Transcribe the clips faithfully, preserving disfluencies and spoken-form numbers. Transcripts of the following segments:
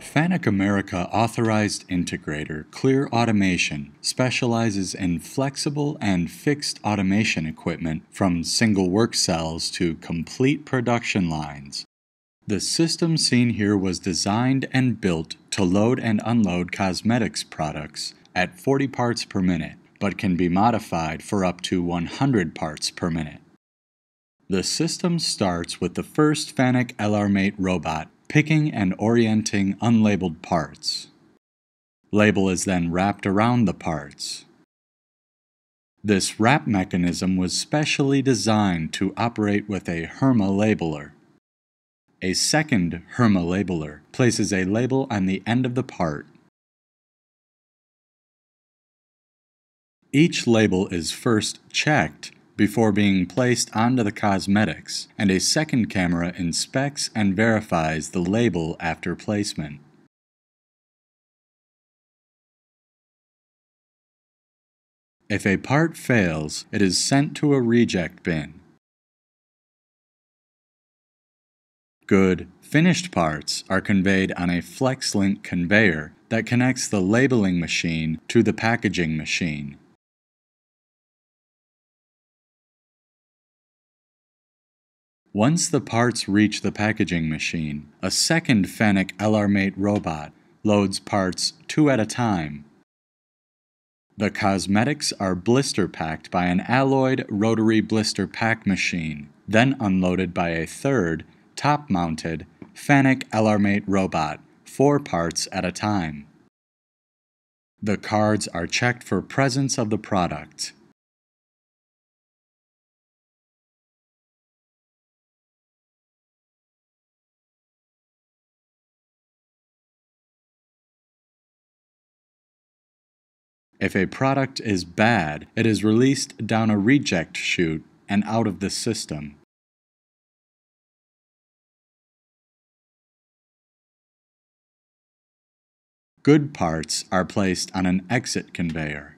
FANUC America Authorized Integrator Clear Automation specializes in flexible and fixed automation equipment from single work cells to complete production lines. The system seen here was designed and built to load and unload cosmetics products at forty parts per minute, but can be modified for up to one hundred parts per minute. The system starts with the first FANUC L R Mate robot picking and orienting unlabeled parts. Label is then wrapped around the parts. This wrap mechanism was specially designed to operate with a HERMA labeler. A second HERMA labeler places a label on the end of the part. Each label is first checked before being placed onto the cosmetics, and a second camera inspects and verifies the label after placement. If a part fails, it is sent to a reject bin. Good, finished parts are conveyed on a FlexLink conveyor that connects the labeling machine to the packaging machine. Once the parts reach the packaging machine, a second FANUC L R Mate robot loads parts two at a time. The cosmetics are blister packed by an Alloyd rotary blister pack machine, then unloaded by a third, top-mounted, FANUC L R Mate robot, four parts at a time. The cards are checked for presence of the product. If a product is bad, it is released down a reject chute and out of the system. Good parts are placed on an exit conveyor.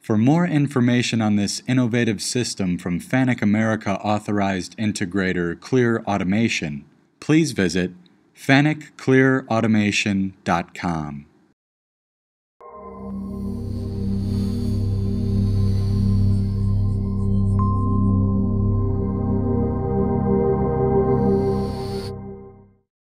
For more information on this innovative system from FANUC America Authorized Integrator Clear Automation, please visit fanuc clear automation dot com.